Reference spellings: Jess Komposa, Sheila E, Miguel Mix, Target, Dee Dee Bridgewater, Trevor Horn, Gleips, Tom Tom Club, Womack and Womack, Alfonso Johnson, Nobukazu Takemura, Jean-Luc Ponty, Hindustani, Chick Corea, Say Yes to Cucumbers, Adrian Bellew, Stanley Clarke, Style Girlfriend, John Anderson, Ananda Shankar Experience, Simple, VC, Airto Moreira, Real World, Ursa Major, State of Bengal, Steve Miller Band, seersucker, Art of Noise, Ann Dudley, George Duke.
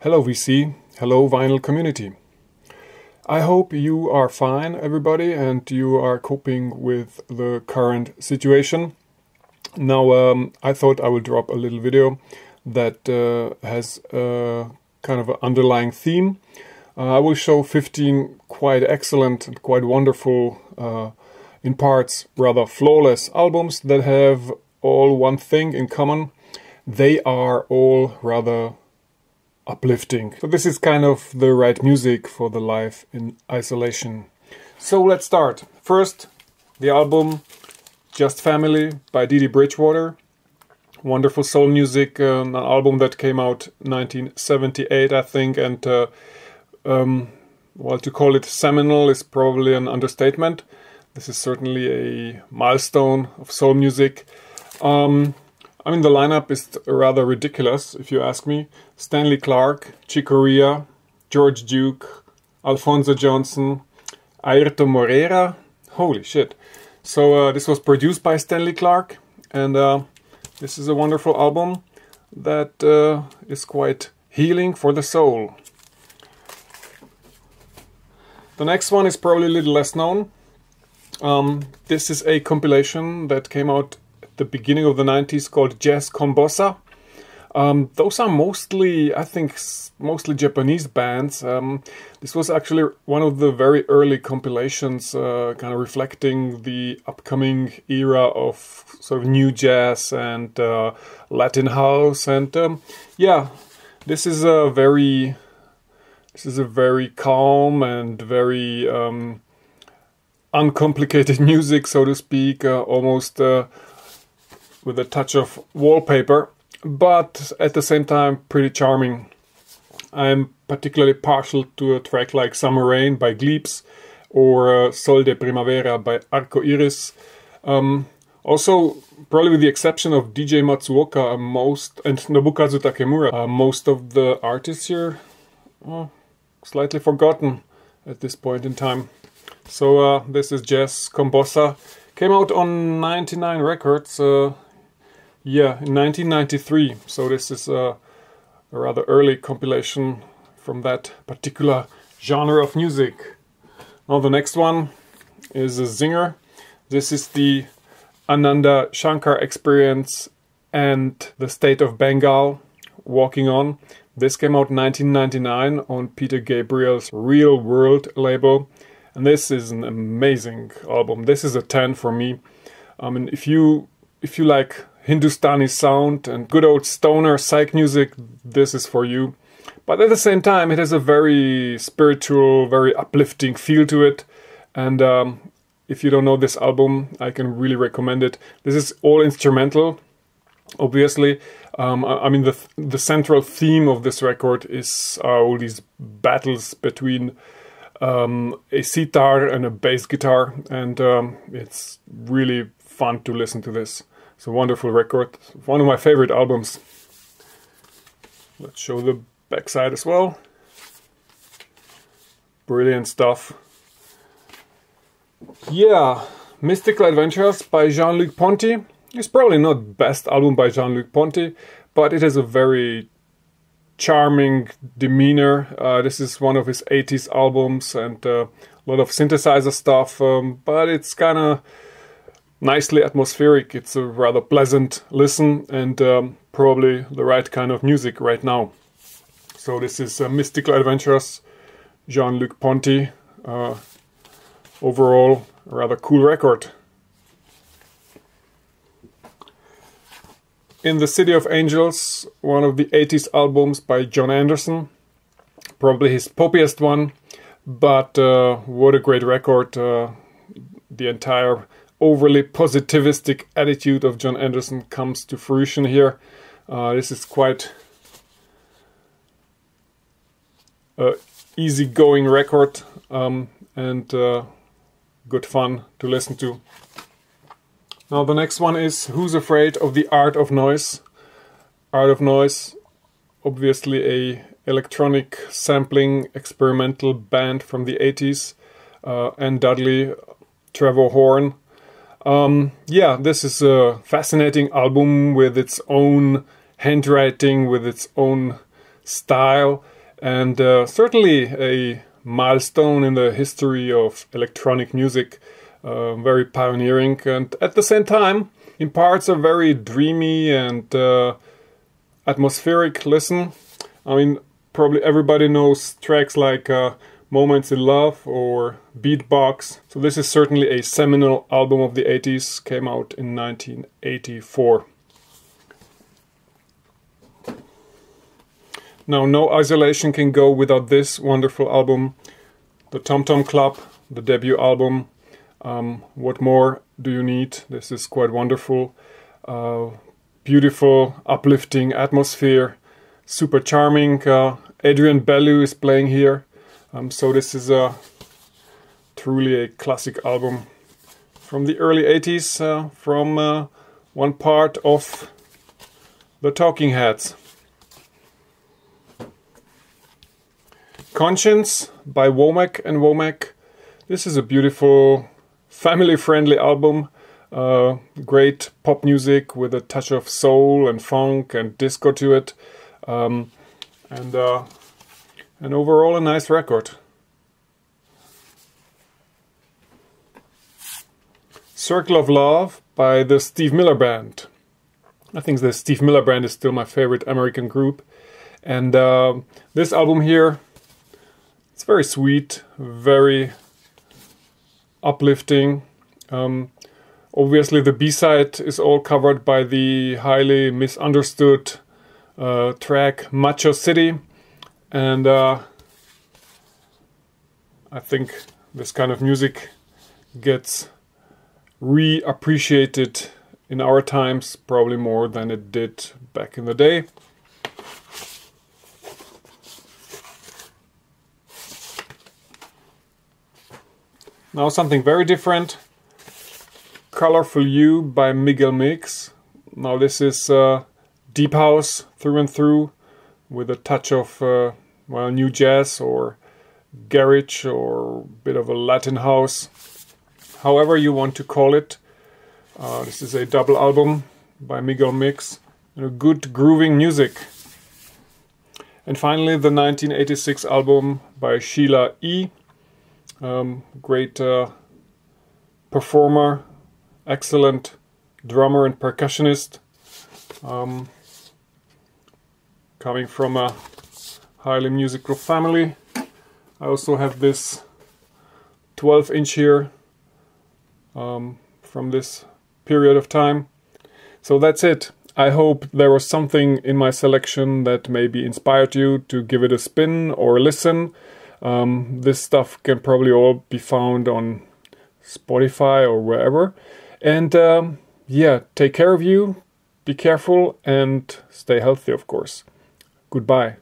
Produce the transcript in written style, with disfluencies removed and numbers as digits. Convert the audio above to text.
Hello VC, hello vinyl community. I hope you are fine, everybody, and you are coping with the current situation. Now, I thought I would drop a little video that has kind of an underlying theme. I will show 15 quite excellent and quite wonderful, in parts rather flawless albums that have all one thing in common. They are all rather uplifting. So this is kind of the right music for the life in isolation. So let's start. First, the album Just Family by Dee Dee Bridgewater. Wonderful soul music, an album that came out 1978, I think, and well, to call it seminal is probably an understatement. This is certainly a milestone of soul music. I mean, the lineup is rather ridiculous, if you ask me. Stanley Clarke, Chick Corea, George Duke, Alfonso Johnson, Airto Moreira. Holy shit. So this was produced by Stanley Clarke, and this is a wonderful album that is quite healing for the soul. The next one is probably a little less known. This is a compilation that came out the beginning of the 90s called Jess Komposa. Those are mostly, I think, mostly Japanese bands. This was actually one of the very early compilations kind of reflecting the upcoming era of sort of new jazz and Latin house, and yeah, this is a very calm and very uncomplicated music, so to speak, almost with a touch of wallpaper, but at the same time pretty charming. I'm particularly partial to a track like Summer Rain by Gleips or Sol de Primavera by Arco Iris. Also, probably with the exception of DJ Matsuoka and Nobukazu Takemura, most of the artists here are slightly forgotten at this point in time. So this is Jess Komposa. Came out on 99 Records. Yeah, in 1993, so this is a rather early compilation from that particular genre of music. Now the next one is a zinger. This is the Ananda Shankar Experience and the State of Bengal, Walking On. This came out 1999 on Peter Gabriel's Real World label. And this is an amazing album. This is a 10 for me. I mean, if you like Hindustani sound and good old stoner psych music, this is for you. But at the same time, it has a very spiritual, very uplifting feel to it. And if you don't know this album, I can really recommend it. This is all instrumental, obviously. I mean, the central theme of this record is all these battles between a sitar and a bass guitar. And it's really fun to listen to this. It's a wonderful record, one of my favorite albums. Let's show the backside as well. Brilliant stuff. Yeah, Mystical Adventures by Jean-Luc Ponty. It's probably not best album by Jean-Luc Ponty, but it has a very charming demeanor. This is one of his 80s albums, and a lot of synthesizer stuff, but it's kind of nicely atmospheric. It's a rather pleasant listen, and probably the right kind of music right now. So this is Mystical Adventures, Jean-Luc Ponty. Overall, a rather cool record. In the City of Angels, one of the 80s albums by John Anderson. Probably his poppiest one, but what a great record. The entire overly positivistic attitude of John Anderson comes to fruition here. This is quite an easygoing record, and good fun to listen to. Now the next one is Who's Afraid of the Art of Noise. Art of Noise, obviously a electronic sampling experimental band from the 80s. Ann Dudley, Trevor Horn. Yeah, this is a fascinating album with its own handwriting, with its own style, and certainly a milestone in the history of electronic music, very pioneering, and at the same time imparts a very dreamy and atmospheric listen. I mean, probably everybody knows tracks like Moments in Love or Beatbox, so this is certainly a seminal album of the 80s, came out in 1984. Now, no isolation can go without this wonderful album, the Tom Tom Club, the debut album. What more do you need? This is quite wonderful, beautiful, uplifting atmosphere, super charming. Adrian Bellew is playing here, so this is truly a classic album from the early 80s, from one part of the Talking Heads. Conscience by Womack and Womack. This is a beautiful, family-friendly album. Great pop music with a touch of soul and funk and disco to it. And overall a nice record. Circle of Love by the Steve Miller Band. I think the Steve Miller Band is still my favorite American group. And this album here, it's very sweet, very uplifting. Obviously the B-side is all covered by the highly misunderstood track Macho City, and I think this kind of music gets re-appreciated in our times probably more than it did back in the day. Now something very different, Colorful You by Miguel Mix. Now this is deep house through and through, with a touch of well, new jazz or garage or a bit of a Latin house, however you want to call it. This is a double album by Miguel Mix, good grooving music. And finally the 1986 album by Sheila E. Great performer, excellent drummer and percussionist, coming from a highly musical family. I also have this 12-inch here from this period of time. So that's it. I hope there was something in my selection that maybe inspired you to give it a spin or a listen. This stuff can probably all be found on Spotify or wherever. And yeah, take care of you, be careful, and stay healthy, of course. Goodbye.